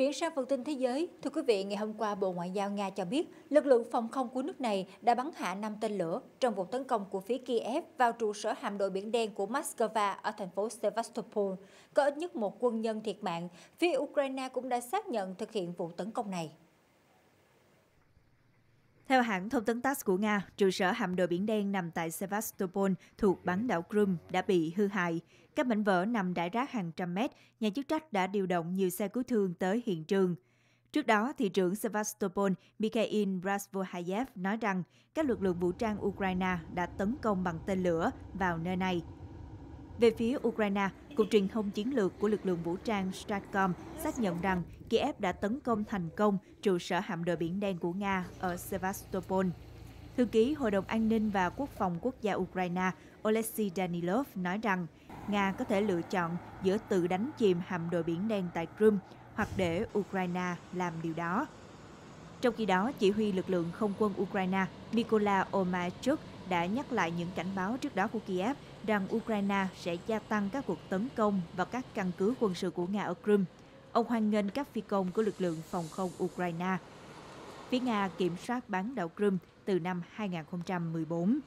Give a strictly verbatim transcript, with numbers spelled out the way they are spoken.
Chuyển sang phần tin thế giới, thưa quý vị, ngày hôm qua Bộ Ngoại giao Nga cho biết lực lượng phòng không của nước này đã bắn hạ năm tên lửa trong vụ tấn công của phía Kiev vào trụ sở hạm đội Biển đen của Moscow ở thành phố Sevastopol. Có ít nhất một quân nhân thiệt mạng, phía Ukraine cũng đã xác nhận thực hiện vụ tấn công này. Theo hãng thông tấn tát của Nga, trụ sở hạm đội Biển đen nằm tại Sevastopol thuộc bán đảo Crimea đã bị hư hại. Các mảnh vỡ nằm rải rác hàng trăm mét, nhà chức trách đã điều động nhiều xe cứu thương tới hiện trường. Trước đó, thị trưởng Sevastopol Mikhail Razvozhayev nói rằng các lực lượng vũ trang Ukraine đã tấn công bằng tên lửa vào nơi này. Về phía Ukraine, Cục Truyền thông Chiến lược của lực lượng vũ trang Stratcom xác nhận rằng Kiev đã tấn công thành công trụ sở hạm đội Biển đen của Nga ở Sevastopol. Thư ký Hội đồng An ninh và Quốc phòng Quốc gia Ukraine Oleksiy Danilov nói rằng Nga có thể lựa chọn giữa tự đánh chìm hạm đội Biển đen tại Crimea hoặc để Ukraine làm điều đó. Trong khi đó, chỉ huy lực lượng không quân Ukraine Mykola Omatsuk đã nhắc lại những cảnh báo trước đó của Kiev rằng Ukraine sẽ gia tăng các cuộc tấn công vào các căn cứ quân sự của Nga ở Crimea. Ông hoan nghênh các phi công của lực lượng phòng không Ukraine. Phía Nga kiểm soát bán đảo Crimea từ năm hai nghìn không trăm mười bốn.